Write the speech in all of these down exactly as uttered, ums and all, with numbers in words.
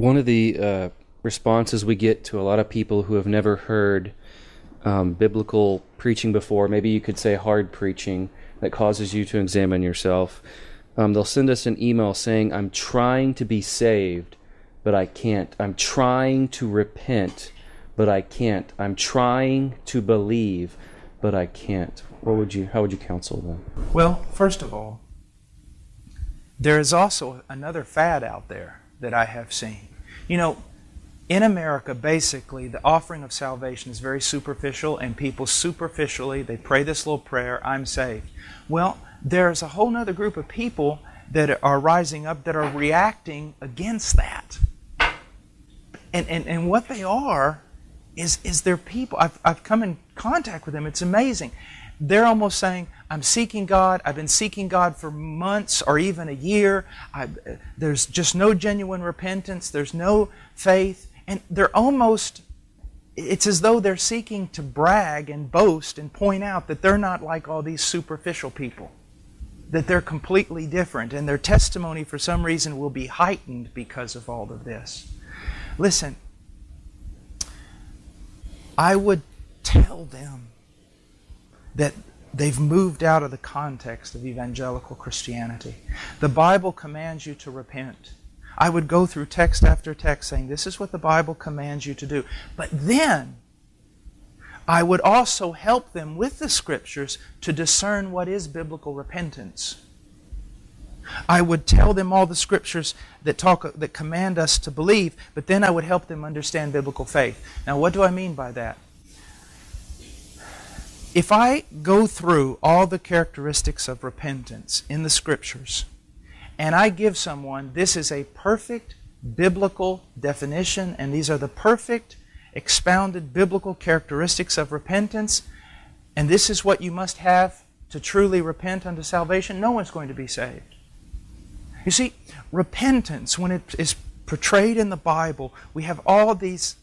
one of the uh, responses we get to a lot of people who have never heard um, biblical preaching before, maybe you could say hard preaching, that causes you to examine yourself, um, they'll send us an email saying, I'm trying to be saved, but I can't. I'm trying to repent, but I can't. I'm trying to believe, but I can't. What would you? How would you counsel them? Well, first of all, there is also another fad out there that I have seen. You know, in America, basically, the offering of salvation is very superficial, and people superficially, they pray this little prayer, I'm saved. Well, there's a whole other group of people that are rising up that are reacting against that. And, and, and what they are is, is they're people. I've, I've come in contact with them. It's amazing. They're almost saying, I'm seeking God. I've been seeking God for months or even a year. I, there's just no genuine repentance. There's no faith. And they're almost, it's as though they're seeking to brag and boast and point out that they're not like all these superficial people, that they're completely different. And their testimony, for some reason, will be heightened because of all of this. Listen, I would tell them that they've moved out of the context of evangelical Christianity. The Bible commands you to repent. I would go through text after text saying, this is what the Bible commands you to do. But then, I would also help them with the Scriptures to discern what is biblical repentance. I would tell them all the Scriptures that talk, that command us to believe, but then I would help them understand biblical faith. Now, what do I mean by that? If I go through all the characteristics of repentance in the Scriptures, and I give someone, this is a perfect biblical definition, and these are the perfect expounded biblical characteristics of repentance, and this is what you must have to truly repent unto salvation, no one's going to be saved. You see, repentance, when it is portrayed in the Bible, we have all these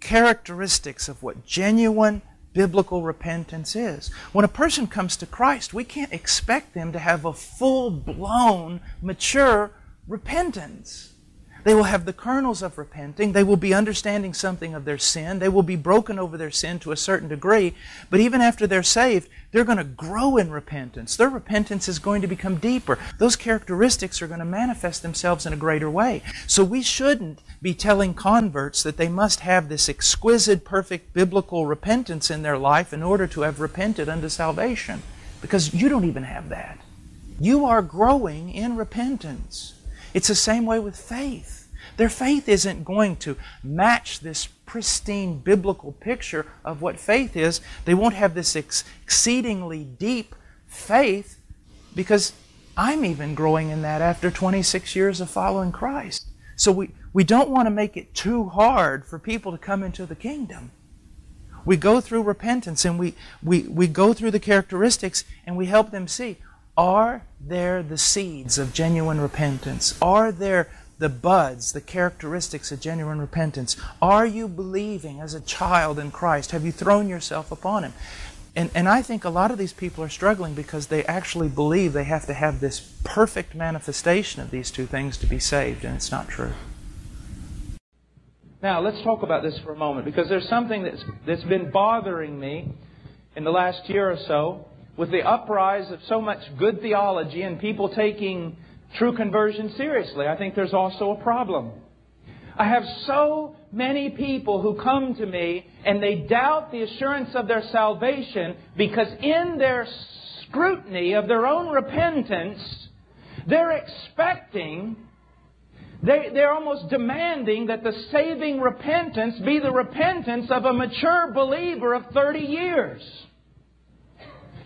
characteristics of what genuine biblical repentance is. When a person comes to Christ, we can't expect them to have a full-blown, mature repentance. They will have the kernels of repenting. They will be understanding something of their sin. They will be broken over their sin to a certain degree. But even after they're saved, they're going to grow in repentance. Their repentance is going to become deeper. Those characteristics are going to manifest themselves in a greater way. So we shouldn't be telling converts that they must have this exquisite, perfect biblical repentance in their life in order to have repented unto salvation. Because you don't even have that. You are growing in repentance. It's the same way with faith. Their faith isn't going to match this pristine biblical picture of what faith is. They won't have this ex exceedingly deep faith, because I'm even growing in that after twenty-six years of following Christ. So we, we don't want to make it too hard for people to come into the kingdom. We go through repentance, and we, we, we go through the characteristics, and we help them see, are there the seeds of genuine repentance? Are there the buds, the characteristics of genuine repentance? Are you believing as a child in Christ? Have you thrown yourself upon Him? And, and I think a lot of these people are struggling because they actually believe they have to have this perfect manifestation of these two things to be saved, and it's not true. Now, let's talk about this for a moment, because there's something that's, that's been bothering me in the last year or so, with the uprise of so much good theology and people taking true conversion seriously. I think there's also a problem. I have so many people who come to me and they doubt the assurance of their salvation because in their scrutiny of their own repentance, they're expecting, they, they're almost demanding that the saving repentance be the repentance of a mature believer of thirty years.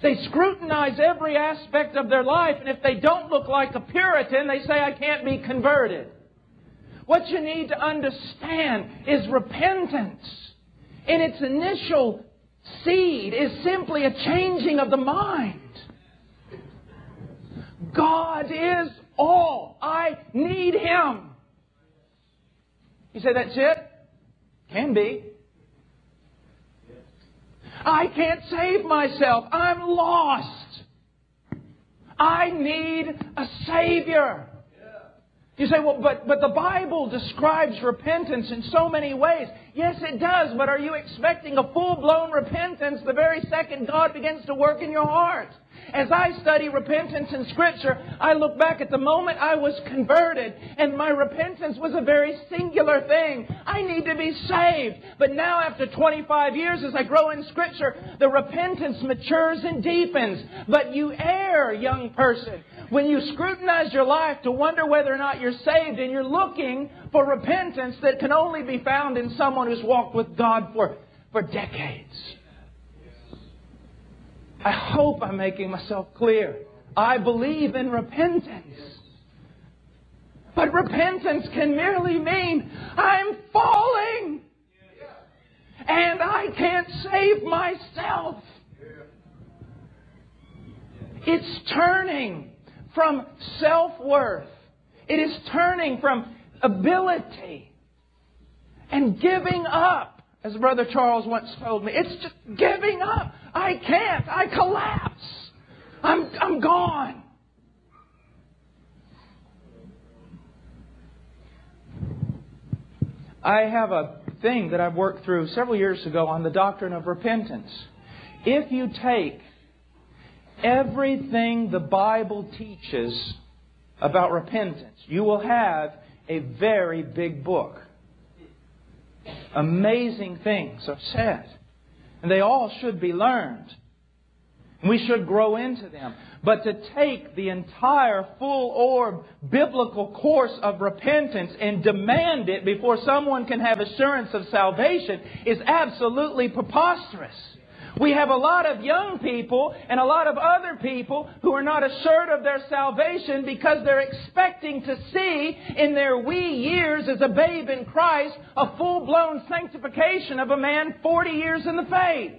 They scrutinize every aspect of their life, and if they don't look like a Puritan, they say, I can't be converted. What you need to understand is repentance in its initial seed is simply a changing of the mind. God is all. I need Him. You say, that's it? Can be. I can't save myself. I'm lost. I need a Savior. You say, well, but, but the Bible describes repentance in so many ways. Yes, it does, but are you expecting a full-blown repentance the very second God begins to work in your heart? As I study repentance in Scripture, I look back at the moment I was converted, and my repentance was a very singular thing. I need to be saved. But now after twenty-five years, as I grow in Scripture, the repentance matures and deepens. But you err, young person, when you scrutinize your life to wonder whether or not you're saved, and you're looking for repentance that can only be found in someone who's walked with God for, for decades. I hope I'm making myself clear. I believe in repentance. But repentance can merely mean I'm falling. And I can't save myself. It's turning from self-worth. It is turning from ability. And giving up, as Brother Charles once told me. It's just giving up. I can't. I collapse. I'm, I'm gone. I have a thing that I've worked through several years ago on the doctrine of repentance. If you take everything the Bible teaches about repentance, you will have a very big book. Amazing things are said. And they all should be learned. We should grow into them. But to take the entire full-orb biblical course of repentance and demand it before someone can have assurance of salvation is absolutely preposterous. We have a lot of young people and a lot of other people who are not assured of their salvation because they're expecting to see in their wee years as a babe in Christ a full-blown sanctification of a man forty years in the faith.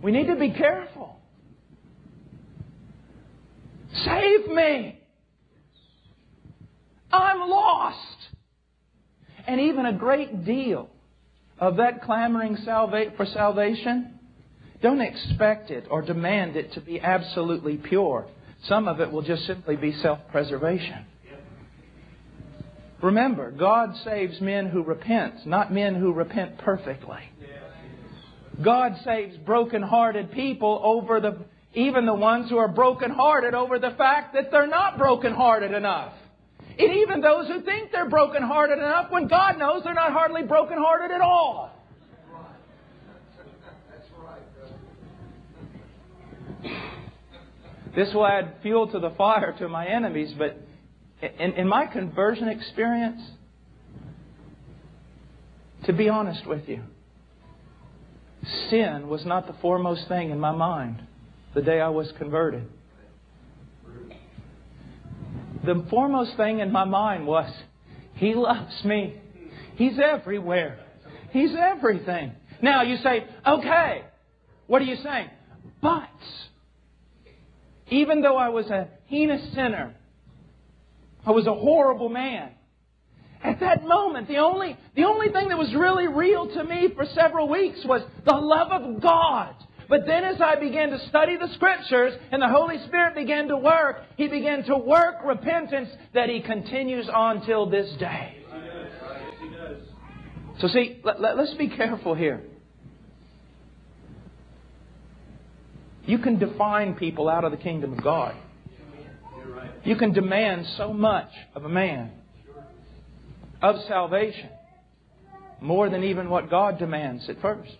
We need to be careful. Save me! I'm lost! And even a great deal of that clamoring for salvation, don't expect it or demand it to be absolutely pure. Some of it will just simply be self-preservation. Remember, God saves men who repent, not men who repent perfectly. God saves broken-hearted people over the, even the ones who are broken-hearted over the fact that they're not broken-hearted enough. And even those who think they're brokenhearted enough, when God knows they're not hardly brokenhearted at all. That's right. That's right. This will add fuel to the fire to my enemies, but in, in my conversion experience, to be honest with you, sin was not the foremost thing in my mind the day I was converted. The foremost thing in my mind was, He loves me. He's everywhere. He's everything. Now you say, okay, what are you saying? But, even though I was a heinous sinner, I was a horrible man, at that moment, the only, the only thing that was really real to me for several weeks was the love of God. But then as I began to study the Scriptures and the Holy Spirit began to work, He began to work repentance that He continues on till this day. So see, let, let, let's be careful here. You can define people out of the kingdom of God. You can demand so much of a man, of salvation, more than even what God demands at first.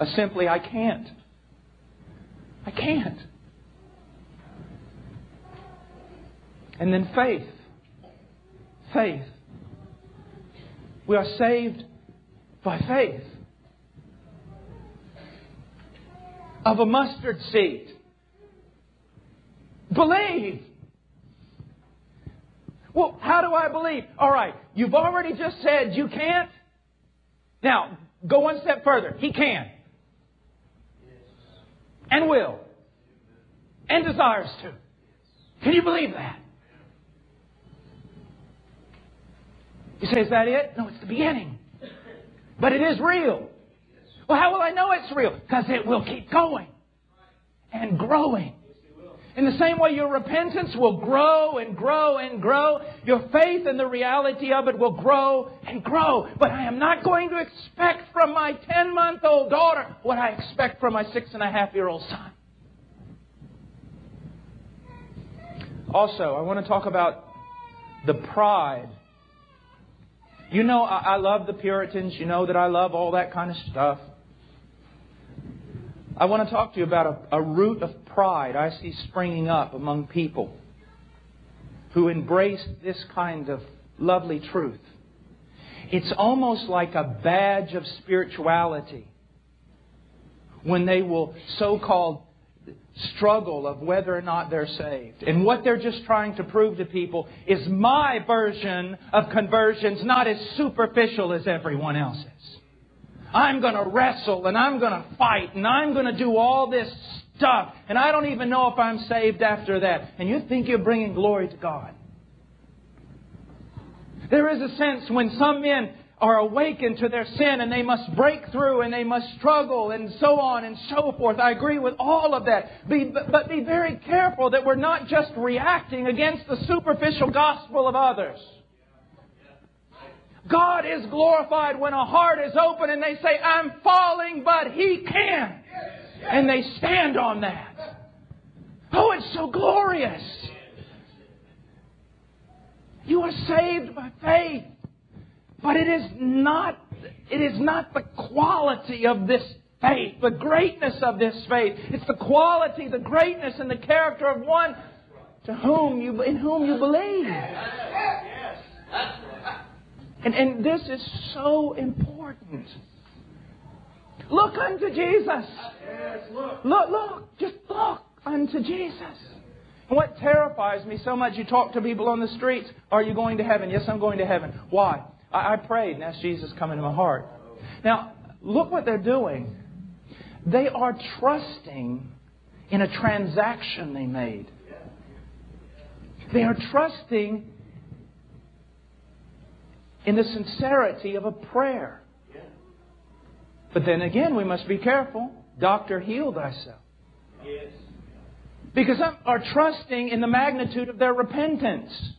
A simply, I can't. I can't. And then faith. Faith. We are saved by faith. Of a mustard seed. Believe. Well, how do I believe? All right, you've already just said you can't. Now, go one step further. He can. And will. And desires to. Can you believe that? You say, is that it? No, it's the beginning. But it is real. Well, how will I know it's real? Because it will keep going. And growing. In the same way, your repentance will grow and grow and grow. Your faith in the reality of it will grow and grow. But I am not going to expect from my ten-month-old daughter what I expect from my six-and-a-half-year-old son. Also, I want to talk about the pride. You know, I, I love the Puritans. You know that I love all that kind of stuff. I want to talk to you about a, a root of pride I see springing up among people who embrace this kind of lovely truth. It's almost like a badge of spirituality when they will so-called struggle of whether or not they're saved. And what they're just trying to prove to people is my version of conversion's not as superficial as everyone else's. I'm going to wrestle and I'm going to fight and I'm going to do all this stuff. And I don't even know if I'm saved after that. And you think you're bringing glory to God. There is a sense when some men are awakened to their sin and they must break through and they must struggle and so on and so forth. I agree with all of that. Be, but, but be very careful that we're not just reacting against the superficial gospel of others. God is glorified when a heart is open and they say, I'm falling, but He can. And they stand on that. Oh, it's so glorious. You are saved by faith. But it is not, it is not the quality of this faith, the greatness of this faith. It's the quality, the greatness, and the character of one to whom you, in whom you believe. And, and this is so important. Look unto Jesus. Look, look, just look unto Jesus. And what terrifies me so much, you talk to people on the streets, are you going to heaven? Yes, I'm going to heaven. Why? I prayed and asked Jesus to come into my heart. Now, look what they're doing. They are trusting in a transaction they made. They are trusting in the sincerity of a prayer. But then again, we must be careful. Doctor, heal thyself. Because some are trusting in the magnitude of their repentance.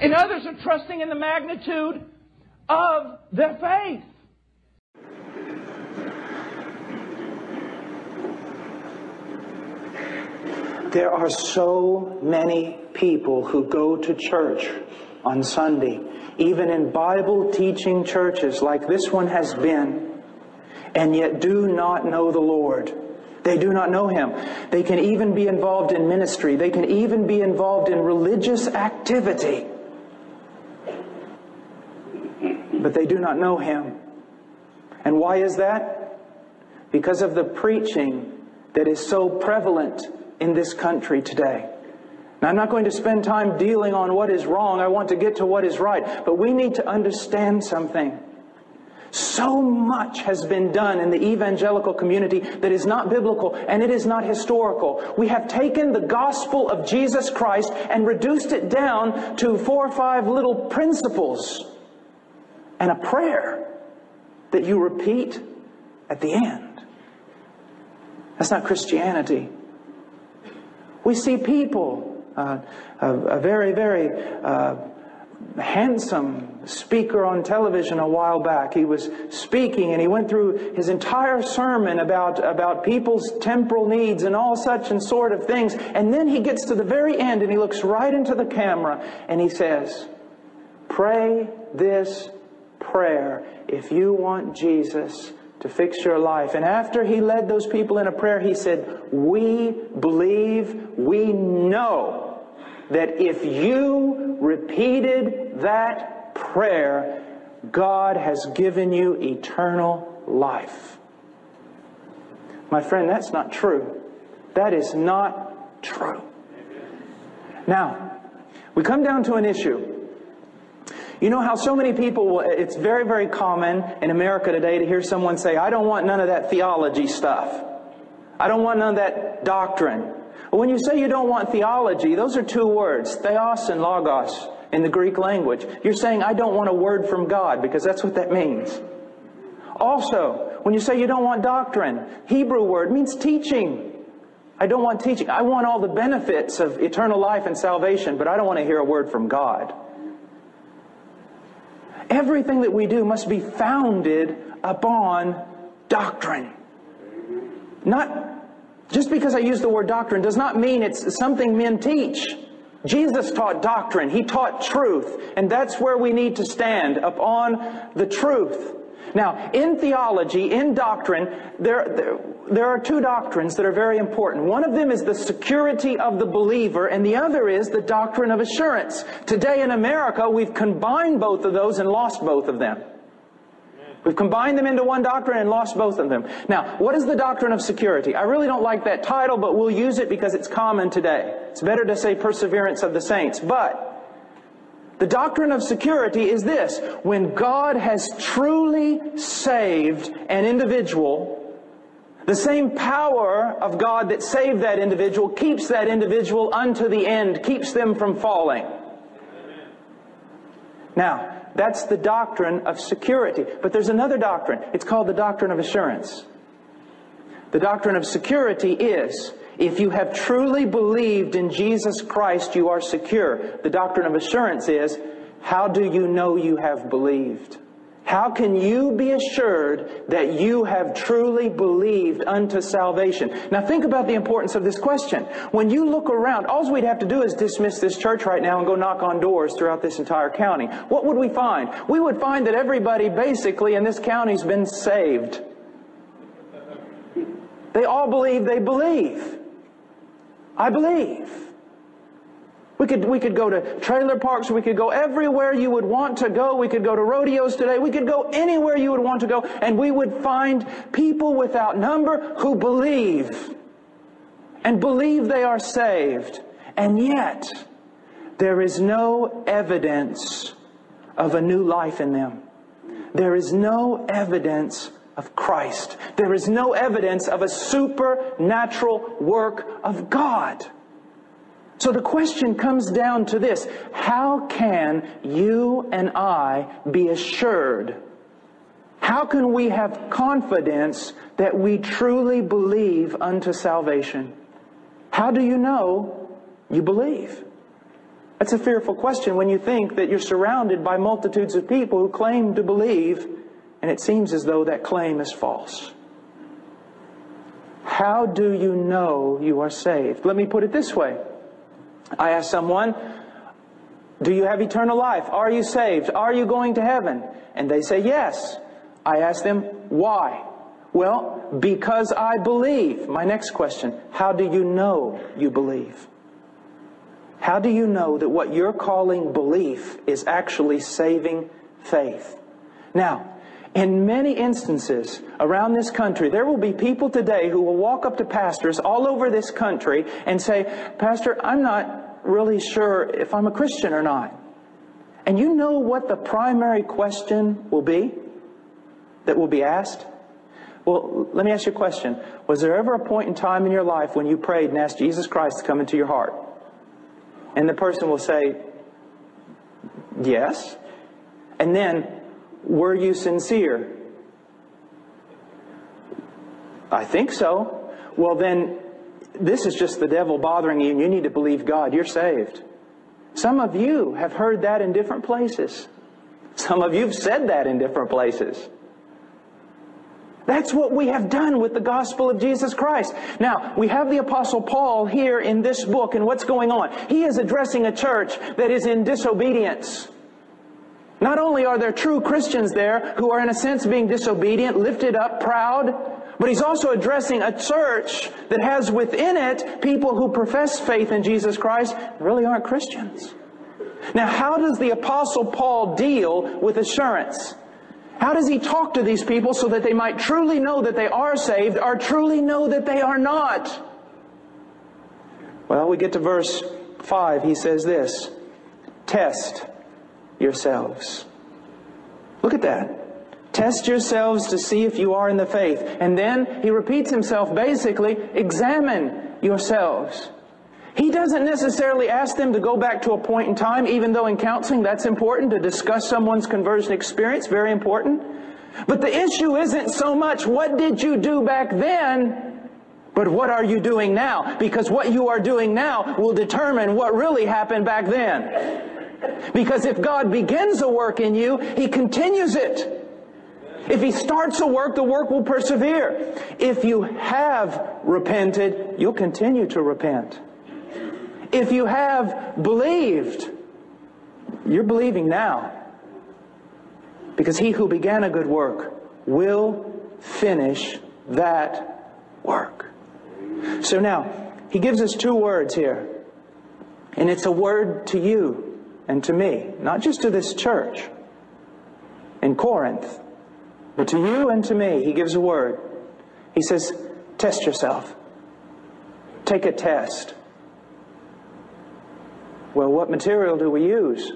And others are trusting in the magnitude of their faith. There are so many people who go to church on Sunday, even in Bible teaching churches like this one has been, and yet do not know the Lord. They do not know Him. They can even be involved in ministry. They can even be involved in religious activity. But they do not know Him. And why is that? Because of the preaching that is so prevalent in this country today. Now, I'm not going to spend time dealing on what is wrong. I want to get to what is right. But we need to understand something. So much has been done in the evangelical community that is not biblical and it is not historical. We have taken the gospel of Jesus Christ and reduced it down to four or five little principles and a prayer that you repeat at the end. That's not Christianity. We see people, uh, a, a very, very uh, handsome speaker on television a while back. He was speaking and he went through his entire sermon about, about people's temporal needs and all such and sort of things. And then he gets to the very end and he looks right into the camera and he says, pray this prayer if you want Jesus to fix your life. And after he led those people in a prayer, he said, we believe, we know that if you repeated that prayer, God has given you eternal life. My friend, that's not true. That is not true. Now, we come down to an issue. You know how so many people, will, it's very, very common in America today to hear someone say, I don't want none of that theology stuff. I don't want none of that doctrine. But when you say you don't want theology, those are two words, theos and logos in the Greek language. You're saying, I don't want a word from God, because that's what that means. Also, when you say you don't want doctrine, Hebrew word means teaching. I don't want teaching. I want all the benefits of eternal life and salvation, but I don't want to hear a word from God. Everything that we do must be founded upon doctrine. Not just because I use the word doctrine does not mean it's something men teach. Jesus taught doctrine. He taught truth. And that's where we need to stand, upon the truth. Now, in theology, in doctrine, there, there, there are two doctrines that are very important. One of them is the security of the believer, and the other is the doctrine of assurance. Today in America, we've combined both of those and lost both of them. We've combined them into one doctrine and lost both of them. Now, what is the doctrine of security? I really don't like that title, but we'll use it because it's common today. It's better to say perseverance of the saints. But the doctrine of security is this: when God has truly saved an individual, the same power of God that saved that individual keeps that individual unto the end, keeps them from falling. Now, that's the doctrine of security. But there's another doctrine. It's called the doctrine of assurance. The doctrine of security is, if you have truly believed in Jesus Christ, you are secure. The doctrine of assurance is, how do you know you have believed? How can you be assured that you have truly believed unto salvation? Now think about the importance of this question. When you look around, all we'd have to do is dismiss this church right now and go knock on doors throughout this entire county. What would we find? We would find that everybody basically in this county's been saved. They all believe they believe. I believe. We could, we could go to trailer parks. We could go everywhere you would want to go. We could go to rodeos today. We could go anywhere you would want to go. And we would find people without number who believe. And believe they are saved. And yet, there is no evidence of a new life in them. There is no evidence of Christ. There is no evidence of a supernatural work of God. So the question comes down to this: how can you and I be assured? How can we have confidence that we truly believe unto salvation? How do you know you believe? That's a fearful question when you think that you're surrounded by multitudes of people who claim to believe, and it seems as though that claim is false. How do you know you are saved? Let me put it this way. I asked someone, do you have eternal life? Are you saved? Are you going to heaven? And they say yes. I asked them, why? Well, because I believe. My next question, how do you know you believe? How do you know that what you're calling belief is actually saving faith? Now, in many instances around this country, there will be people today who will walk up to pastors all over this country and say, Pastor, I'm not really sure if I'm a Christian or not. And you know what the primary question will be that will be asked? Well, let me ask you a question. Was there ever a point in time in your life when you prayed and asked Jesus Christ to come into your heart? And the person will say, yes. And then, were you sincere? I think so. Well, then, this is just the devil bothering you, and you need to believe God. You're saved. Some of you have heard that in different places. Some of you have said that in different places. That's what we have done with the gospel of Jesus Christ. Now, we have the Apostle Paul here in this book, and what's going on? He is addressing a church that is in disobedience. Not only are there true Christians there who are in a sense being disobedient, lifted up, proud, but he's also addressing a church that has within it people who profess faith in Jesus Christ and really aren't Christians. Now, how does the Apostle Paul deal with assurance? How does he talk to these people so that they might truly know that they are saved or truly know that they are not? Well, we get to verse five. He says this, test yourselves. Look at that. Test yourselves to see if you are in the faith. And then he repeats himself basically, examine yourselves. He doesn't necessarily ask them to go back to a point in time, even though in counseling that's important to discuss someone's conversion experience, very important. But the issue isn't so much what did you do back then, But what are you doing now? Because what you are doing now will determine what really happened back then. Because if God begins a work in you, He continues it. If He starts a work, the work will persevere. If you have repented, you'll continue to repent. If you have believed, you're believing now. Because He who began a good work will finish that work. So now, He gives us two words here. And it's a word to you and to me. Not just to this church in Corinth, but to you and to me. He gives a word. He says, test yourself. Take a test. Well, what material do we use?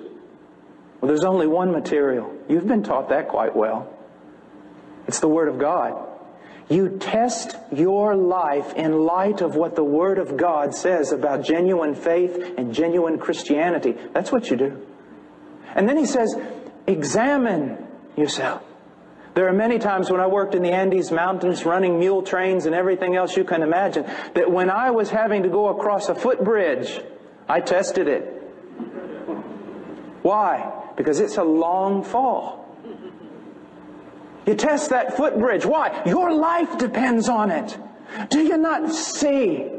Well, there's only one material. You've been taught that quite well. It's the Word of God. You test your life in light of what the Word of God says about genuine faith and genuine Christianity. That's what you do. And then He says, examine yourself. There are many times when I worked in the Andes Mountains running mule trains and everything else you can imagine, that when I was having to go across a footbridge, I tested it. Why? Because it's a long fall. You test that footbridge. Why? Your life depends on it. Do you not see?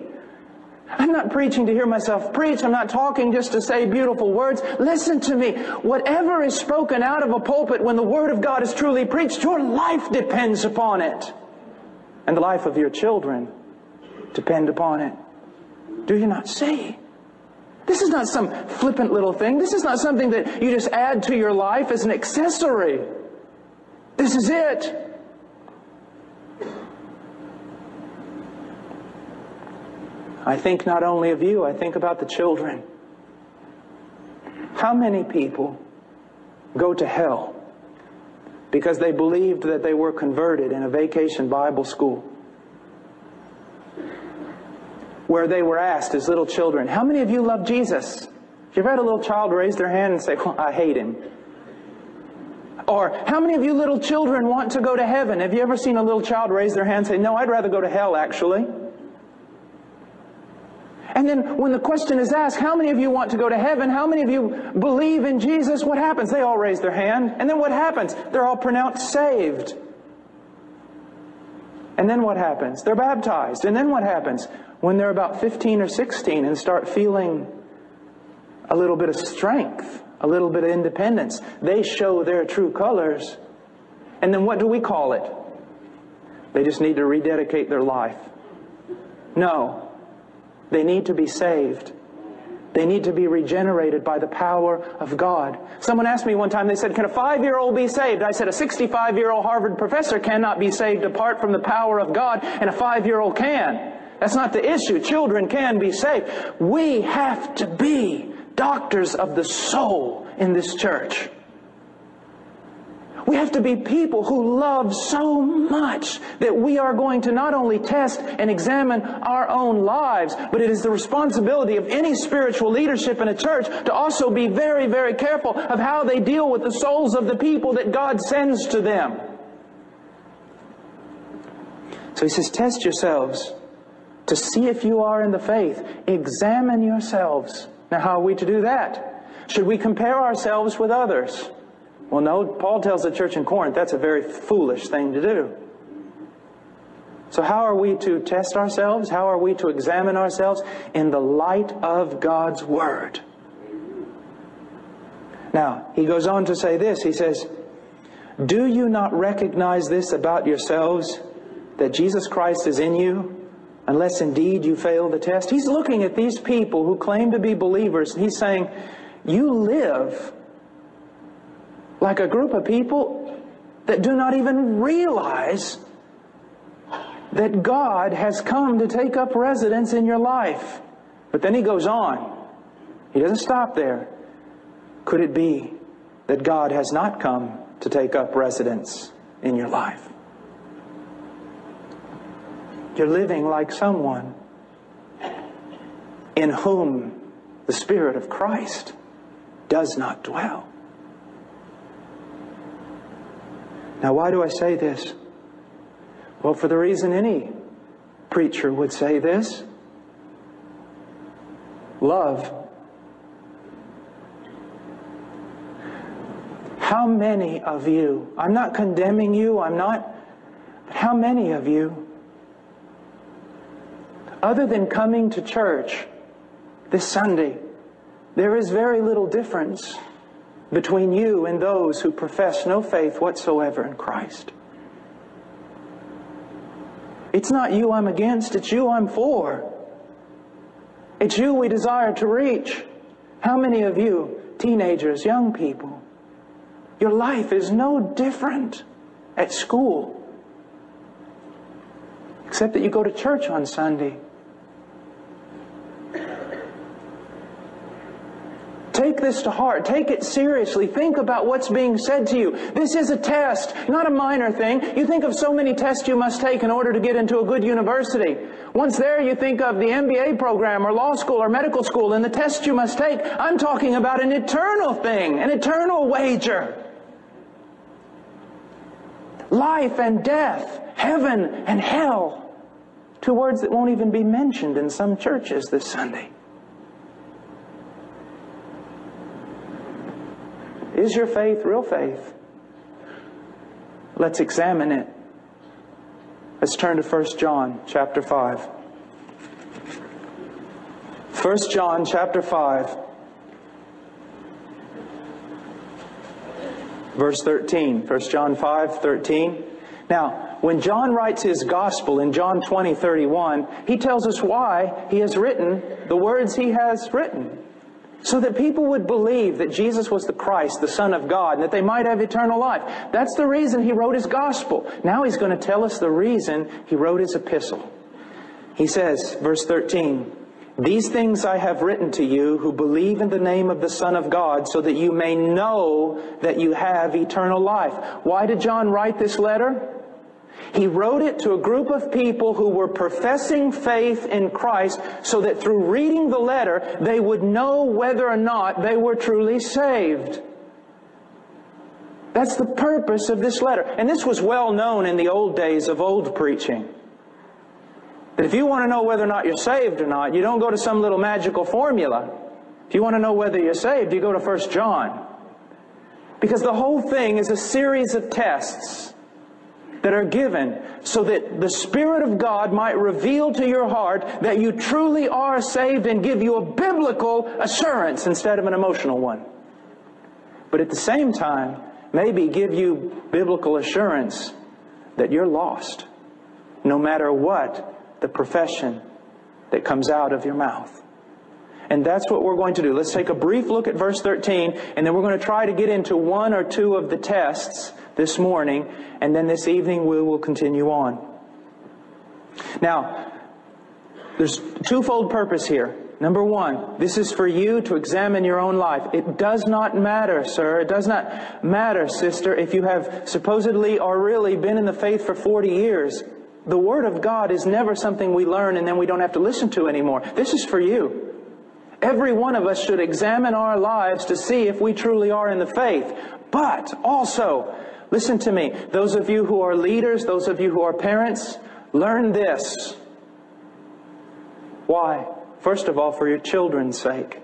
I'm not preaching to hear myself preach. I'm not talking just to say beautiful words. Listen to me. Whatever is spoken out of a pulpit when the Word of God is truly preached, your life depends upon it. And the life of your children depend upon it. Do you not see? This is not some flippant little thing. This is not something that you just add to your life as an accessory. This is it. I think not only of you, I think about the children. How many people go to hell because they believed that they were converted in a vacation Bible school? Where they were asked as little children, how many of you love Jesus? If you've had a little child raise their hand and say, well, I hate Him. Or, how many of you little children want to go to heaven? Have you ever seen a little child raise their hand and say, no, I'd rather go to hell, actually. And then when the question is asked, how many of you want to go to heaven? How many of you believe in Jesus? What happens? They all raise their hand. And then what happens? They're all pronounced saved. And then what happens? They're baptized. And then what happens? When they're about fifteen or sixteen and start feeling a little bit of strength, a little bit of independence, they show their true colors. And then what do we call it? They just need to rededicate their life. No, they need to be saved. They need to be regenerated by the power of God. Someone asked me one time, they said, can a five-year-old be saved? I said, a sixty-five-year-old Harvard professor cannot be saved apart from the power of God, and a five-year-old can. That's not the issue. Children can be saved. We have to be doctors of the soul in this church. We have to be people who love so much that we are going to not only test and examine our own lives, but it is the responsibility of any spiritual leadership in a church to also be very, very careful of how they deal with the souls of the people that God sends to them. So He says, test yourselves to see if you are in the faith. Examine yourselves. Now, how are we to do that? Should we compare ourselves with others? Well, no, Paul tells the church in Corinth that's a very foolish thing to do. So how are we to test ourselves? How are we to examine ourselves? In the light of God's Word. Now, he goes on to say this. He says, do you not recognize this about yourselves, that Jesus Christ is in you, unless indeed you fail the test? He's looking at these people who claim to be believers, and he's saying, you live like a group of people that do not even realize that God has come to take up residence in your life. But then he goes on. He doesn't stop there. Could it be that God has not come to take up residence in your life? You're living like someone in whom the Spirit of Christ does not dwell. Now, why do I say this? Well, for the reason any preacher would say this: love. How many of you, I'm not condemning you, I'm not, but how many of you, other than coming to church this Sunday, there is very little difference between you and those who profess no faith whatsoever in Christ? It's not you I'm against, it's you I'm for. It's you we desire to reach. How many of you, teenagers, young people, your life is no different at school, except that you go to church on Sunday? Take this to heart. Take it seriously. Think about what's being said to you. This is a test, not a minor thing. You think of so many tests you must take in order to get into a good university. Once there, you think of the M B A program or law school or medical school and the tests you must take. I'm talking about an eternal thing, an eternal wager. Life and death, heaven and hell. Two words that won't even be mentioned in some churches this Sunday. Is your faith real faith? Let's examine it. Let's turn to First John chapter five. First John chapter five. Verse thirteen. First John five, thirteen. Now, when John writes his gospel in John twenty, thirty-one, he tells us why he has written the words he has written. So that people would believe that Jesus was the Christ, the Son of God, and that they might have eternal life. That's the reason he wrote his gospel. Now he's going to tell us the reason he wrote his epistle. He says, verse thirteen, "These things I have written to you who believe in the name of the Son of God, so that you may know that you have eternal life." Why did John write this letter? He wrote it to a group of people who were professing faith in Christ so that through reading the letter, they would know whether or not they were truly saved. That's the purpose of this letter. And this was well known in the old days of old preaching. That if you want to know whether or not you're saved or not, you don't go to some little magical formula. If you want to know whether you're saved, you go to First John. Because the whole thing is a series of tests that are given so that the Spirit of God might reveal to your heart that you truly are saved and give you a biblical assurance instead of an emotional one. But at the same time, maybe give you biblical assurance that you're lost, no matter what the profession that comes out of your mouth. And that's what we're going to do. Let's take a brief look at verse thirteen, and then we're going to try to get into one or two of the tests this morning, and then this evening we will continue on. Now, there's a twofold purpose here. Number one, this is for you to examine your own life. It does not matter, sir. It does not matter, sister, if you have supposedly or really been in the faith for forty years. The Word of God is never something we learn and then we don't have to listen to anymore. This is for you. Every one of us should examine our lives to see if we truly are in the faith. But also, listen to me, those of you who are leaders, those of you who are parents, learn this. Why? First of all, for your children's sake.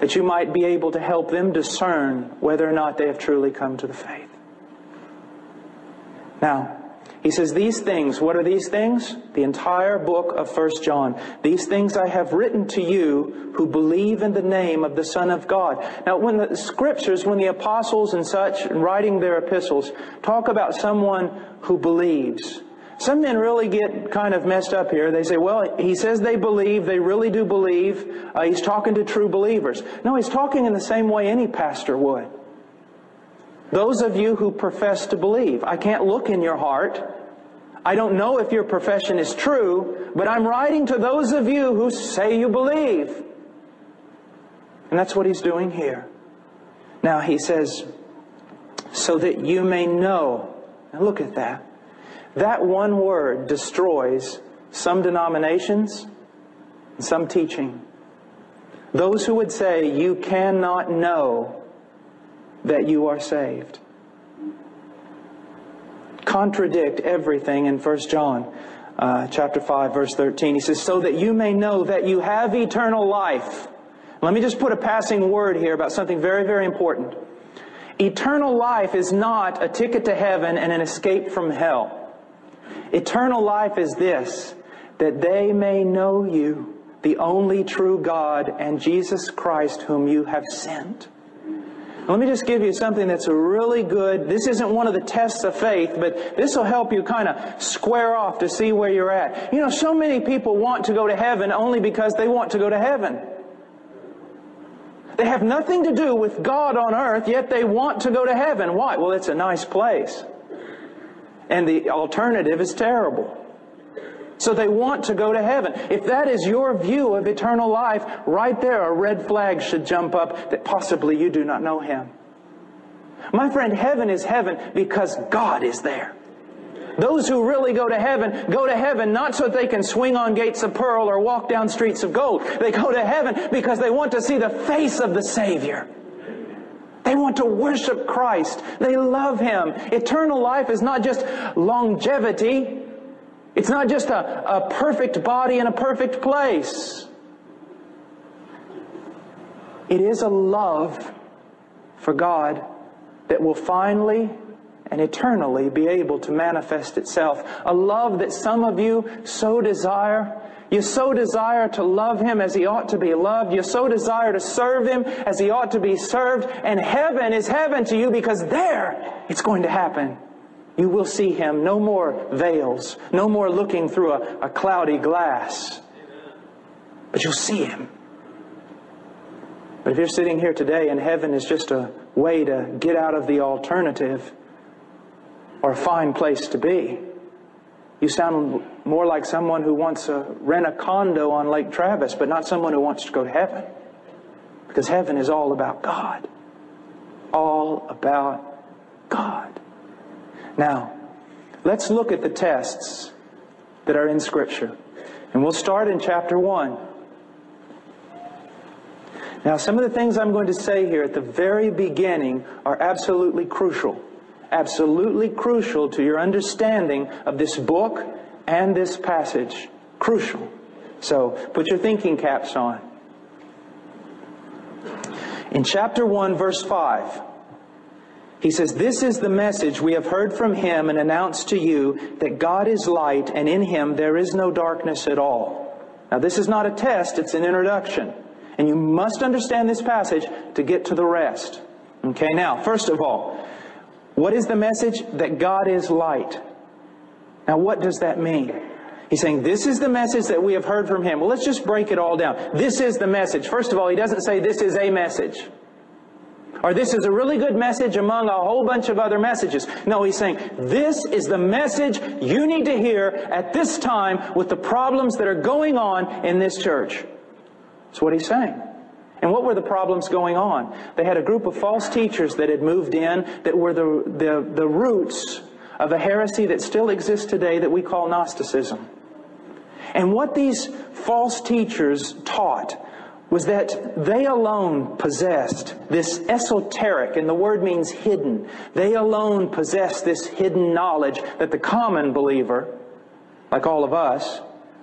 That you might be able to help them discern whether or not they have truly come to the faith. Now, he says, these things, what are these things? The entire book of First John. These things I have written to you who believe in the name of the Son of God. Now, when the scriptures, when the apostles and such, writing their epistles, talk about someone who believes. Some men really get kind of messed up here. They say, well, he says they believe, they really do believe. Uh, he's talking to true believers. No, he's talking in the same way any pastor would. Those of you who profess to believe, I can't look in your heart. I don't know if your profession is true, but I'm writing to those of you who say you believe. And that's what he's doing here. Now he says, so that you may know. Now look at that. That one word destroys some denominations and some teaching. Those who would say you cannot know that you are saved. contradict everything in First John uh, chapter five, verse thirteen. He says, so that you may know that you have eternal life. Let me just put a passing word here about something very, very important. Eternal life is not a ticket to heaven and an escape from hell. Eternal life is this, that they may know you, the only true God, and Jesus Christ whom you have sent. Let me just give you something that's a really good, this isn't one of the tests of faith, but this will help you kind of square off to see where you're at. You know, so many people want to go to heaven only because they want to go to heaven. They have nothing to do with God on earth, yet they want to go to heaven. Why? Well, it's a nice place. And the alternative is terrible. So they want to go to heaven. If that is your view of eternal life, right there a red flag should jump up that possibly you do not know Him. My friend, heaven is heaven because God is there. Those who really go to heaven, go to heaven not so that they can swing on gates of pearl or walk down streets of gold. They go to heaven because they want to see the face of the Savior. They want to worship Christ. They love Him. Eternal life is not just longevity. It's not just a, a perfect body in a perfect place. It is a love for God that will finally and eternally be able to manifest itself. A love that some of you so desire. You so desire to love Him as He ought to be loved. You so desire to serve Him as He ought to be served. And heaven is heaven to you because there it's going to happen. You will see Him. No more veils. No more looking through a, a cloudy glass. But you'll see Him. But if you're sitting here today and heaven is just a way to get out of the alternative, or a fine place to be, you sound more like someone who wants to rent a condo on Lake Travis, but not someone who wants to go to heaven. Because heaven is all about God. All about God. Now, let's look at the tests that are in Scripture. And we'll start in chapter one. Now, some of the things I'm going to say here at the very beginning are absolutely crucial. Absolutely crucial to your understanding of this book and this passage. Crucial. So, put your thinking caps on. In chapter one, verse five, he says, this is the message we have heard from Him and announced to you, that God is light and in Him there is no darkness at all. Now, this is not a test, it's an introduction. And you must understand this passage to get to the rest. Okay, now, first of all, what is the message? That God is light. Now, what does that mean? He's saying, this is the message that we have heard from Him. Well, let's just break it all down. This is the message. First of all, he doesn't say this is a message. Or this is a really good message among a whole bunch of other messages. No, he's saying, this is the message you need to hear at this time with the problems that are going on in this church. That's what he's saying. And what were the problems going on? They had a group of false teachers that had moved in that were the, the, the roots of a heresy that still exists today that we call Gnosticism. And what these false teachers taught was that they alone possessed this esoteric, and the word means hidden, they alone possessed this hidden knowledge that the common believer, like all of us,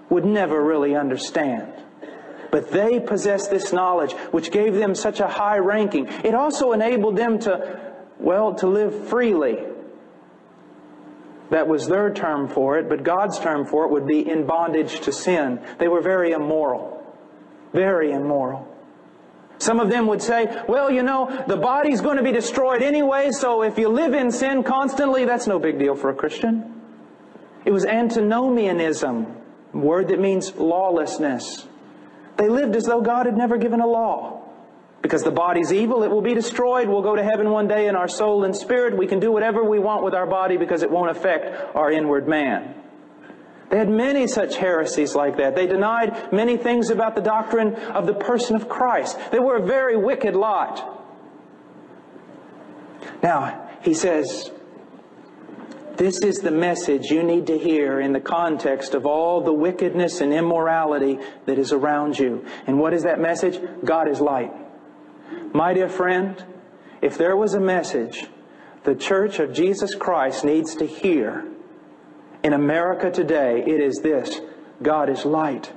would never really understand. But they possessed this knowledge, which gave them such a high ranking. It also enabled them to, well, to live freely. That was their term for it, but God's term for it would be in bondage to sin. They were very immoral. Very immoral. Some of them would say, well, you know, the body's going to be destroyed anyway, so if you live in sin constantly, that's no big deal for a Christian. It was antinomianism, a word that means lawlessness. They lived as though God had never given a law. Because the body's evil, it will be destroyed. We'll go to heaven one day in our soul and spirit. We can do whatever we want with our body because it won't affect our inward man. They had many such heresies like that. They denied many things about the doctrine of the person of Christ. They were a very wicked lot. Now, he says, this is the message you need to hear in the context of all the wickedness and immorality that is around you. And what is that message? God is light. My dear friend, if there was a message the Church of Jesus Christ needs to hear in America today, it is this: God is light.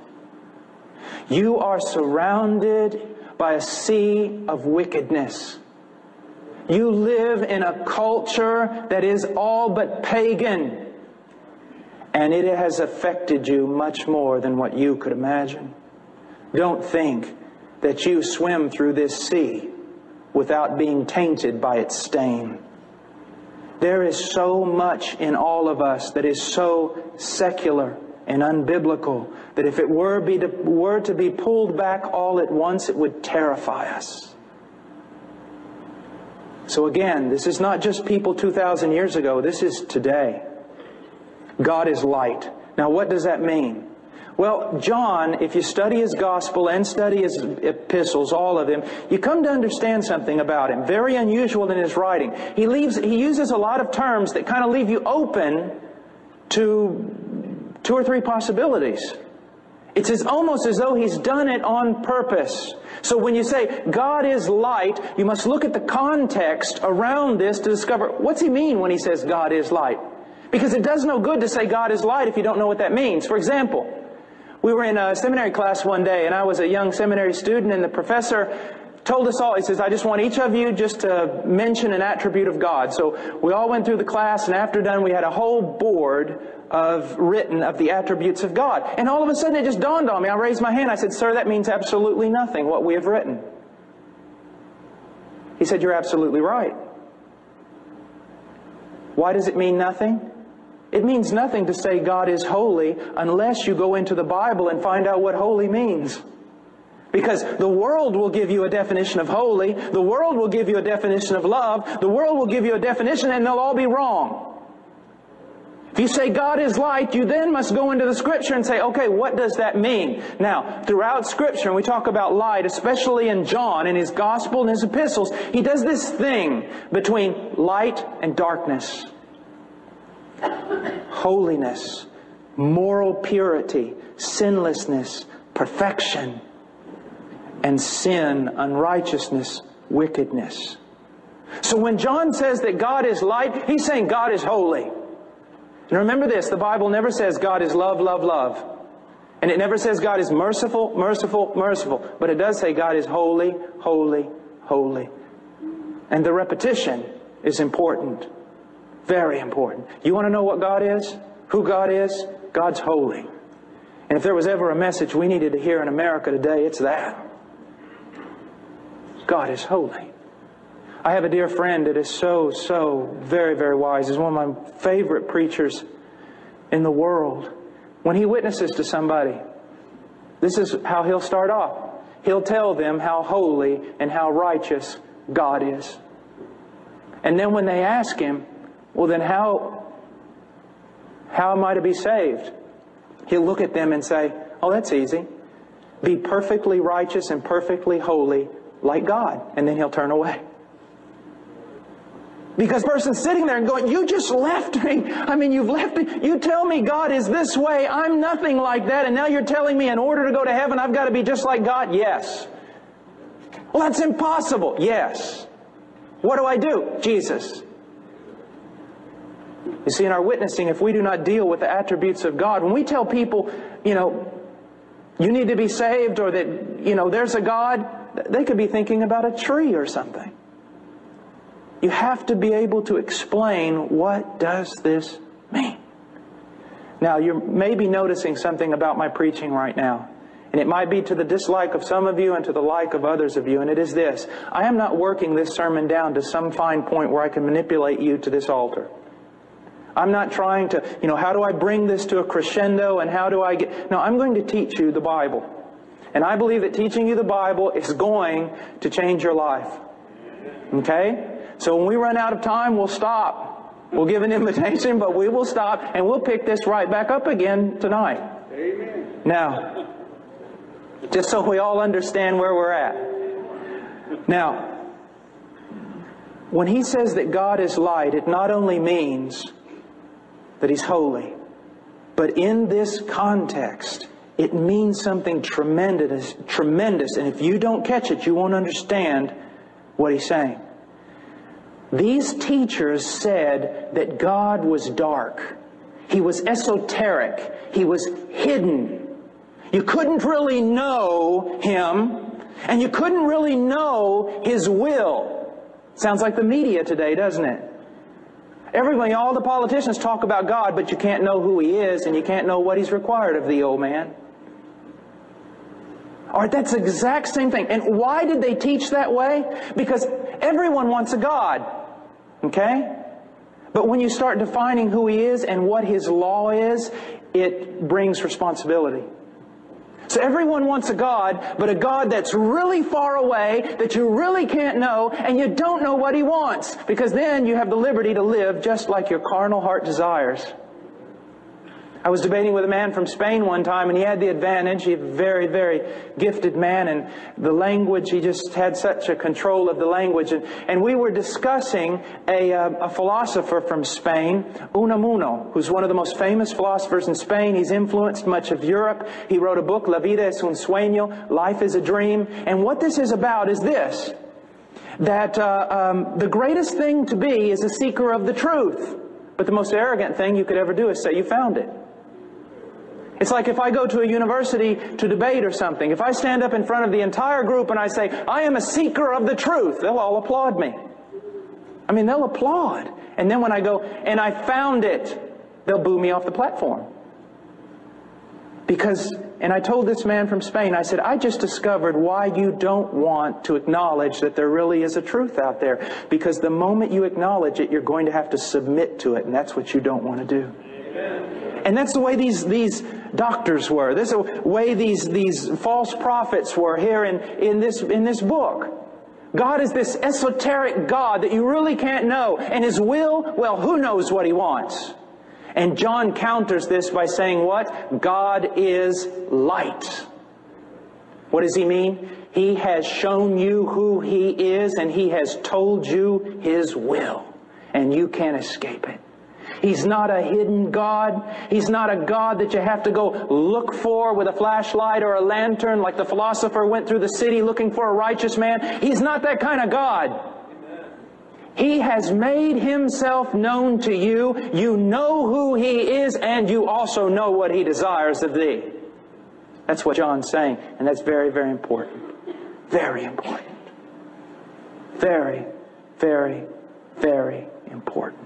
You are surrounded by a sea of wickedness. You live in a culture that is all but pagan. And it has affected you much more than what you could imagine. Don't think that you swim through this sea without being tainted by its stain. There is so much in all of us that is so secular and unbiblical that if it were, be to, were to be pulled back all at once, it would terrify us. So again, this is not just people two thousand years ago, this is today. God is light. Now, what does that mean? Well, John, if you study his gospel and study his epistles, all of them, you come to understand something about him. Very unusual in his writing. He leaves, he uses a lot of terms that kind of leave you open to two or three possibilities. It's as, almost as though he's done it on purpose. So when you say, God is light, you must look at the context around this to discover, what's he mean when he says God is light? Because it does no good to say God is light if you don't know what that means. For example, we were in a seminary class one day, and I was a young seminary student, and the professor told us all, he says, I just want each of you just to mention an attribute of God. So we all went through the class, and after done, we had a whole board of written of the attributes of God. And all of a sudden, it just dawned on me. I raised my hand. I said, sir, that means absolutely nothing, what we have written. He said, you're absolutely right. Why does it mean nothing? It means nothing to say God is holy unless you go into the Bible and find out what holy means. Because the world will give you a definition of holy, the world will give you a definition of love, the world will give you a definition, and they'll all be wrong. If you say God is light, you then must go into the Scripture and say, okay, what does that mean? Now, throughout Scripture, when we talk about light, especially in John, in his Gospel and his epistles, he does this thing between light and darkness. Holiness, moral purity, sinlessness, perfection, and sin, unrighteousness, wickedness. So when John says that God is light, he's saying God is holy. And remember this, the Bible never says God is love, love, love. And it never says God is merciful, merciful, merciful. But it does say God is holy, holy, holy. And the repetition is important. Very important. You want to know what God is? Who God is? God's holy. And if there was ever a message we needed to hear in America today, it's that. God is holy. I have a dear friend that is so, so very, very wise. He's one of my favorite preachers in the world. When he witnesses to somebody, this is how he'll start off. He'll tell them how holy and how righteous God is. And then when they ask him, well, then how, how am I to be saved? He'll look at them and say, oh, that's easy. Be perfectly righteous and perfectly holy like God. And then he'll turn away. Because the person's sitting there and going, you just left me. I mean, you've left me. You tell me God is this way. I'm nothing like that. And now you're telling me in order to go to heaven, I've got to be just like God? Yes. Well, that's impossible. Yes. What do I do? Jesus. You see, in our witnessing, if we do not deal with the attributes of God, when we tell people, you know, you need to be saved, or that, you know, there's a God, they could be thinking about a tree or something. You have to be able to explain, what does this mean? Now, you're maybe noticing something about my preaching right now, and it might be to the dislike of some of you and to the like of others of you, and it is this. I am not working this sermon down to some fine point where I can manipulate you to this altar. I'm not trying to, you know, how do I bring this to a crescendo and how do I get... No, I'm going to teach you the Bible. And I believe that teaching you the Bible is going to change your life. Okay? So when we run out of time, we'll stop. We'll give an invitation, but we will stop and we'll pick this right back up again tonight. Amen. Now, just so we all understand where we're at. Now, when he says that God is light, it not only means that he's holy. But in this context, it means something tremendous, tremendous. And if you don't catch it, you won't understand what he's saying. These teachers said that God was dark. He was esoteric. He was hidden. You couldn't really know him, and you couldn't really know his will. Sounds like the media today, doesn't it? Everybody, all the politicians talk about God, but you can't know who he is, and you can't know what he's required of thee, old man. All right, that's the exact same thing. And why did they teach that way? Because everyone wants a God, okay? But when you start defining who he is and what his law is, it brings responsibility. So everyone wants a God, but a God that's really far away, that you really can't know, and you don't know what he wants, because then you have the liberty to live just like your carnal heart desires. I was debating with a man from Spain one time, and he had the advantage. He's a very, very gifted man, and the language, he just had such a control of the language. And, and we were discussing a, uh, a philosopher from Spain, Unamuno, who's one of the most famous philosophers in Spain. He's influenced much of Europe. He wrote a book, La vida es un sueño, Life is a Dream. And what this is about is this, that uh, um, the greatest thing to be is a seeker of the truth. But the most arrogant thing you could ever do is say you found it. It's like if I go to a university to debate or something, if I stand up in front of the entire group and I say, I am a seeker of the truth, they'll all applaud me. I mean, they'll applaud. And then when I go, and I found it, they'll boo me off the platform. Because, and I told this man from Spain, I said, I just discovered why you don't want to acknowledge that there really is a truth out there. Because the moment you acknowledge it, you're going to have to submit to it, and that's what you don't want to do. Amen. And that's the way these, these doctors were. That's the way these, these false prophets were here in, in, this, in this book. God is this esoteric God that you really can't know. And his will, well, who knows what he wants? And John counters this by saying what? God is light. What does he mean? He has shown you who he is, and he has told you his will. And you can't escape it. He's not a hidden God. He's not a God that you have to go look for with a flashlight or a lantern like the philosopher went through the city looking for a righteous man. He's not that kind of God. He has made himself known to you. You know who he is, and you also know what he desires of thee. That's what John's saying, and that's very, very important. Very important. Very, very, very important.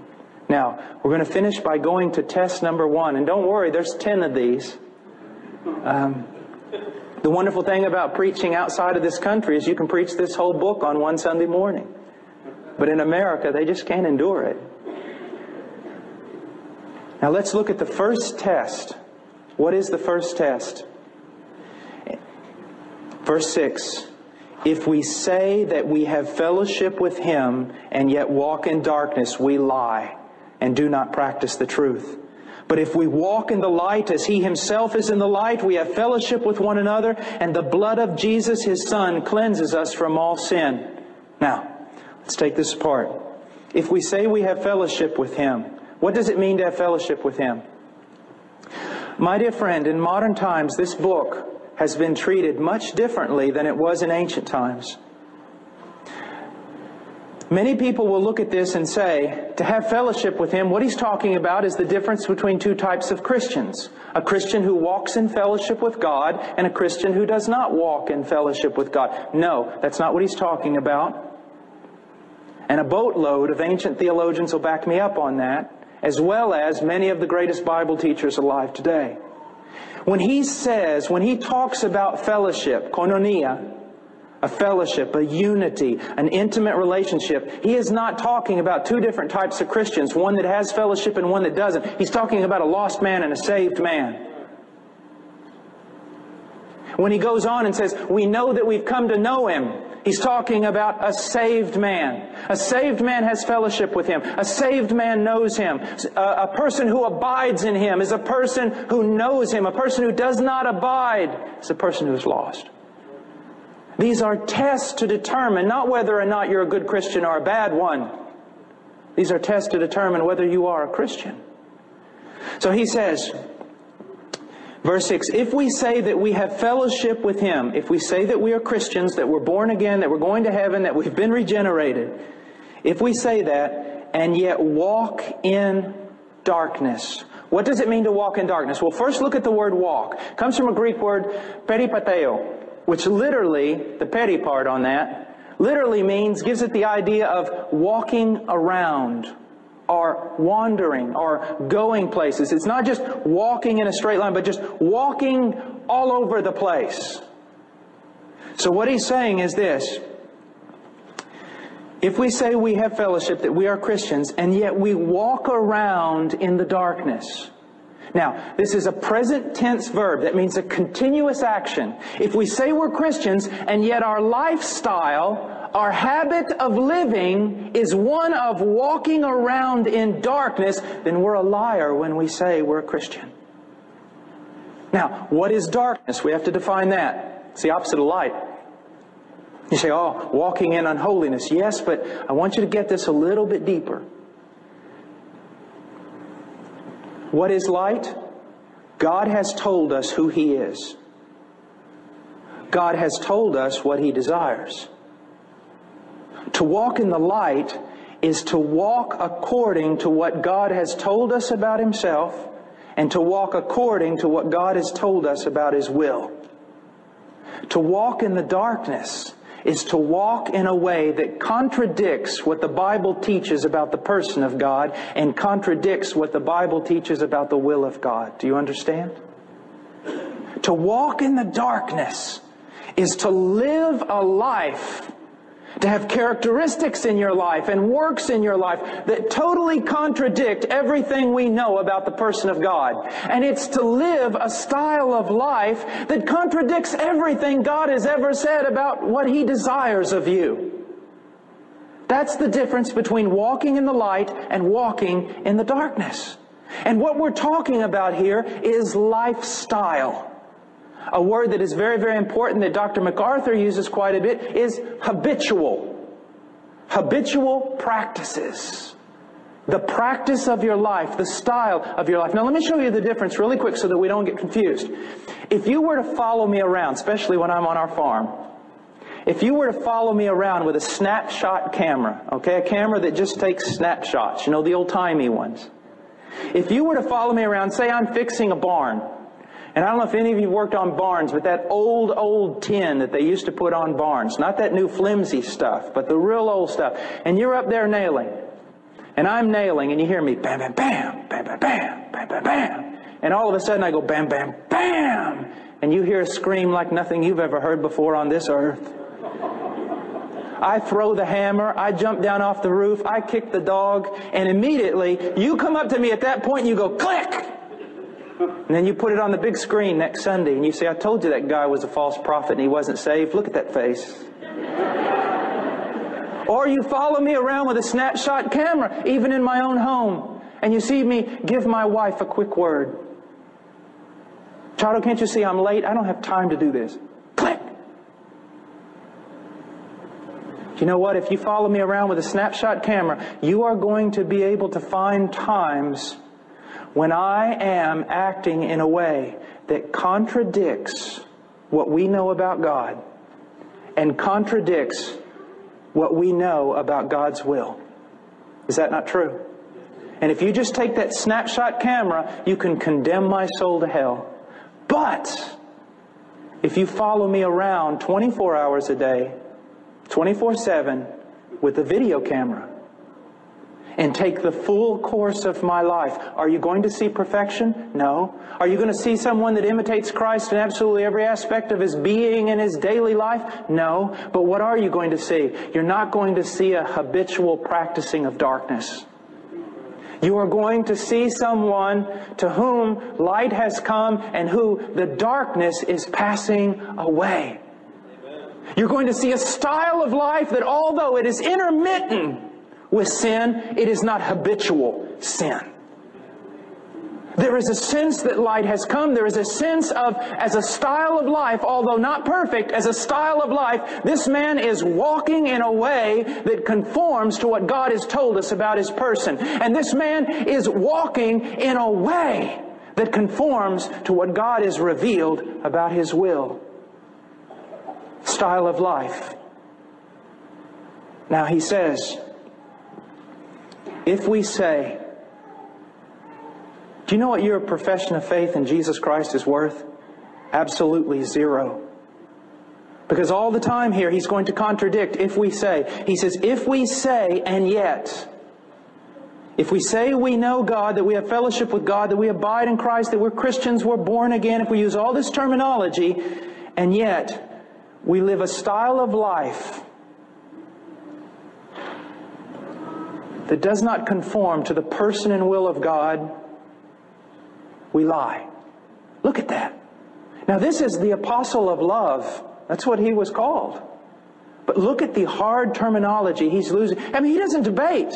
Now, we're going to finish by going to test number one. And don't worry, there's ten of these. Um, the wonderful thing about preaching outside of this country is you can preach this whole book on one Sunday morning. But in America, they just can't endure it. Now, let's look at the first test. What is the first test? Verse six. If we say that we have fellowship with him and yet walk in darkness, we lie and do not practice the truth. But if we walk in the light as he himself is in the light, we have fellowship with one another, and the blood of Jesus, his son, cleanses us from all sin. Now, let's take this apart. If we say we have fellowship with him, what does it mean to have fellowship with him? My dear friend, in modern times, this book has been treated much differently than it was in ancient times. Many people will look at this and say, to have fellowship with him, what he's talking about is the difference between two types of Christians. A Christian who walks in fellowship with God, and a Christian who does not walk in fellowship with God. No, that's not what he's talking about. And a boatload of ancient theologians will back me up on that, as well as many of the greatest Bible teachers alive today. When he says, when he talks about fellowship, koinonia, a fellowship, a unity, an intimate relationship, he is not talking about two different types of Christians, one that has fellowship and one that doesn't. He's talking about a lost man and a saved man. When he goes on and says, we know that we've come to know him, he's talking about a saved man. A saved man has fellowship with him. A saved man knows him. A, a person who abides in him is a person who knows him. A person who does not abide is a person who is lost. These are tests to determine not whether or not you're a good Christian or a bad one. These are tests to determine whether you are a Christian. So he says, verse six, if we say that we have fellowship with him, if we say that we are Christians, that we're born again, that we're going to heaven, that we've been regenerated, If we say that, and yet walk in darkness. What does it mean to walk in darkness? Well, first look at the word walk. It comes from a Greek word, peripateo, which literally, the peri part on that, literally means, gives it the idea of walking around, or wandering, or going places. It's not just walking in a straight line, but just walking all over the place. So what he's saying is this: if we say we have fellowship, that we are Christians, and yet we walk around in the darkness. Now, this is a present tense verb. That means a continuous action. If we say we're Christians, and yet our lifestyle, our habit of living, is one of walking around in darkness, then we're a liar when we say we're a Christian. Now, what is darkness? We have to define that. It's the opposite of light. You say, oh, walking in unholiness. Yes, but I want you to get this a little bit deeper. What is light? God has told us who He is. God has told us what He desires. To walk in the light is to walk according to what God has told us about Himself, and to walk according to what God has told us about His will. To walk in the darkness is to walk in a way that contradicts what the Bible teaches about the person of God and contradicts what the Bible teaches about the will of God. Do you understand? To walk in the darkness is to live a life, to have characteristics in your life and works in your life that totally contradict everything we know about the person of God. And it's to live a style of life that contradicts everything God has ever said about what He desires of you. That's the difference between walking in the light and walking in the darkness. And what we're talking about here is lifestyle. A word that is very, very important that Doctor MacArthur uses quite a bit is habitual. Habitual practices. The practice of your life, the style of your life. Now let me show you the difference really quick so that we don't get confused. If you were to follow me around, especially when I'm on our farm, if you were to follow me around with a snapshot camera, okay, a camera that just takes snapshots, you know, the old-timey ones. If you were to follow me around, say I'm fixing a barn. And I don't know if any of you worked on barns, but that old, old tin that they used to put on barns. Not that new flimsy stuff, but the real old stuff. And you're up there nailing. And I'm nailing, and you hear me, bam, bam, bam, bam, bam, bam, bam, bam, bam. And all of a sudden I go, bam, bam, bam. And you hear a scream like nothing you've ever heard before on this earth. I throw the hammer, I jump down off the roof, I kick the dog, and immediately you come up to me at that point and you go, click! And then you put it on the big screen next Sunday and you say, I told you that guy was a false prophet and he wasn't saved. Look at that face. Or you follow me around with a snapshot camera, even in my own home. And you see me give my wife a quick word. Chado, can't you see I'm late? I don't have time to do this. Click! You know what? If you follow me around with a snapshot camera, you are going to be able to find times when I am acting in a way that contradicts what we know about God and contradicts what we know about God's will. Is that not true? And if you just take that snapshot camera, you can condemn my soul to hell. But if you follow me around twenty-four hours a day, twenty-four seven, with a video camera, and take the full course of my life. Are you going to see perfection? No. Are you going to see someone that imitates Christ in absolutely every aspect of his being and his daily life? No. But what are you going to see? You're not going to see a habitual practicing of darkness. You are going to see someone to whom light has come and who the darkness is passing away. You're going to see a style of life that, although it is intermittent with sin, it is not habitual sin. There is a sense that light has come. There is a sense of, as a style of life, although not perfect, as a style of life, this man is walking in a way that conforms to what God has told us about his person. And this man is walking in a way that conforms to what God has revealed about his will. Style of life. Now he says, If we say, do you know what your profession of faith in Jesus Christ is worth? Absolutely zero. Because all the time here he's going to contradict if we say. He says, if we say and yet. If we say we know God, that we have fellowship with God, that we abide in Christ, that we're Christians, we're born again, if we use all this terminology, and yet we live a style of life that does not conform to the person and will of God, we lie. Look at that. Now this is the apostle of love. That's what he was called. But look at the hard terminology he's losing. I mean, he doesn't debate.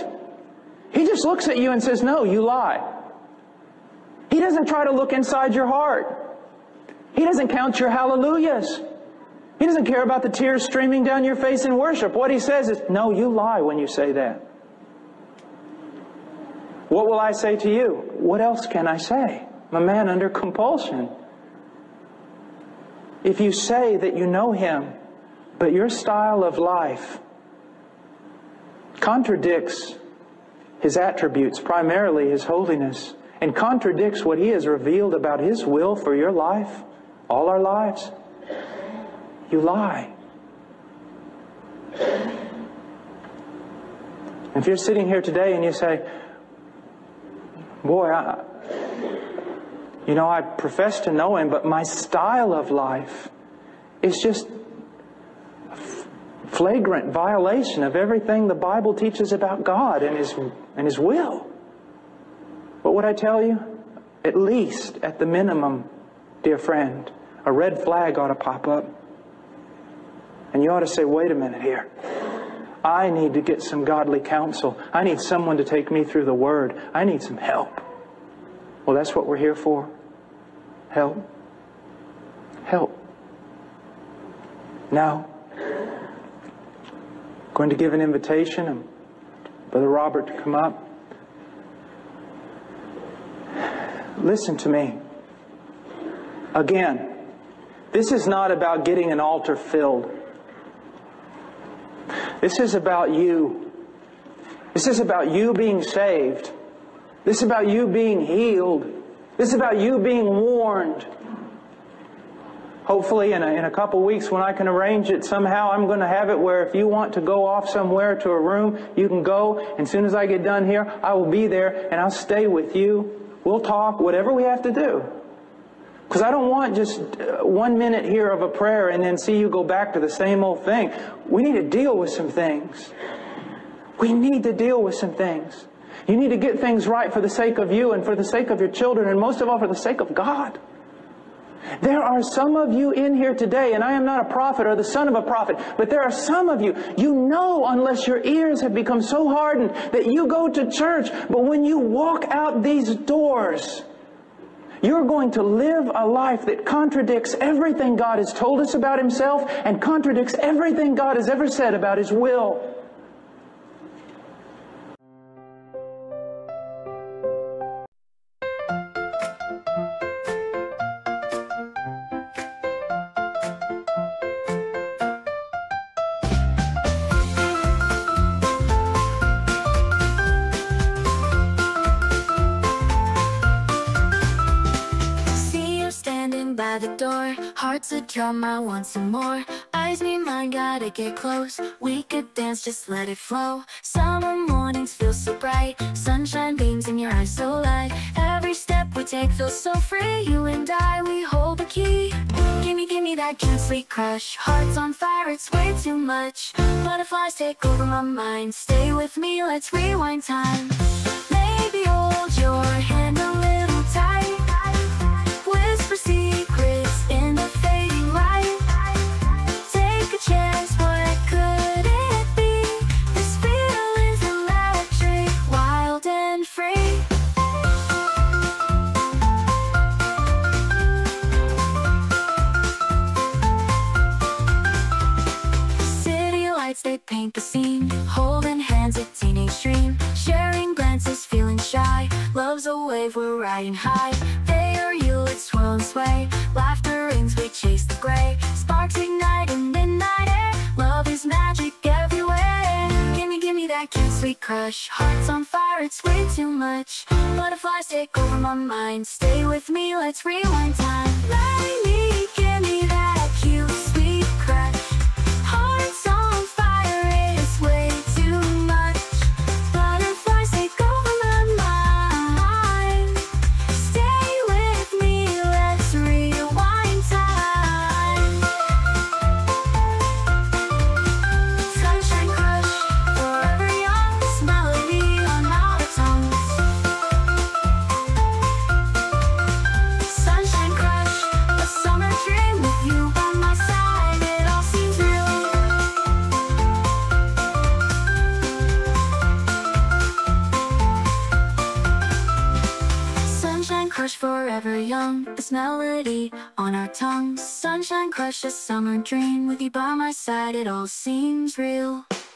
He just looks at you and says, no, you lie. He doesn't try to look inside your heart. He doesn't count your hallelujahs. He doesn't care about the tears streaming down your face in worship. What he says is, no, you lie when you say that. What will I say to you? What else can I say? I'm a man under compulsion. If you say that you know Him, but your style of life contradicts His attributes, primarily His holiness, and contradicts what He has revealed about His will for your life, all our lives, you lie. If you're sitting here today and you say, boy, I, you know, I profess to know Him, but my style of life is just a flagrant violation of everything the Bible teaches about God and His, and His will. What would I tell you? At least, at the minimum, dear friend, a red flag ought to pop up. And you ought to say, wait a minute here. I need to get some godly counsel. I need someone to take me through the Word. I need some help. Well, that's what we're here for. Help. Help. Now, I'm going to give an invitation and Brother Robert to come up. Listen to me. Again, this is not about getting an altar filled. This is about you. This is about you being saved. This is about you being healed. This is about you being warned. Hopefully in a, in a couple weeks when I can arrange it somehow, I'm going to have it where if you want to go off somewhere to a room, you can go. And as soon as I get done here, I will be there and I'll stay with you. We'll talk, whatever we have to do. Because I don't want just one minute here of a prayer and then see you go back to the same old thing. We need to deal with some things. We need to deal with some things. You need to get things right for the sake of you and for the sake of your children and most of all for the sake of God. There are some of you in here today, and I am not a prophet or the son of a prophet, but there are some of you, you know, unless your ears have become so hardened that you go to church, but when you walk out these doors, you're going to live a life that contradicts everything God has told us about Himself and contradicts everything God has ever said about His will. Hearts a drummer once and more. Eyes meet mine, gotta get close. We could dance, just let it flow. Summer mornings feel so bright. Sunshine beams in your eyes so light. Every step we take feels so free. You and I, we hold the key. Gimme, gimme that can't sleep crush. Hearts on fire, it's way too much. Butterflies take over my mind. Stay with me, let's rewind time. Maybe hold your hand a little tight. Whisper secrets in the fading light. Take a chance, what could it be? This feel is electric, wild and free. City lights, they paint the scene. Holding hands, a teenage dream. Sharing glances, feeling shy. Love's a wave, we're riding high. Swirl and sway, laughter rings, we chase the gray. Sparks ignite in midnight air. Love is magic everywhere. Gimme, gimme that cute, sweet crush. Hearts on fire, hurts way too much. Butterflies take over my mind. Stay with me, let's rewind time. Marry me, give me that cute sweet crack. Hearts on fire is way too much. Butterflies take over my mind. Stay with me, let's rewind time. Sunshine crush, forever young. This melody on our tongues. Sunshine crush, a summer dream with you by my side. It all seems real. Sunshine crush, forever young. This melody on our tongues. Sunshine crush, a summer dream with you by my side. It all seems real.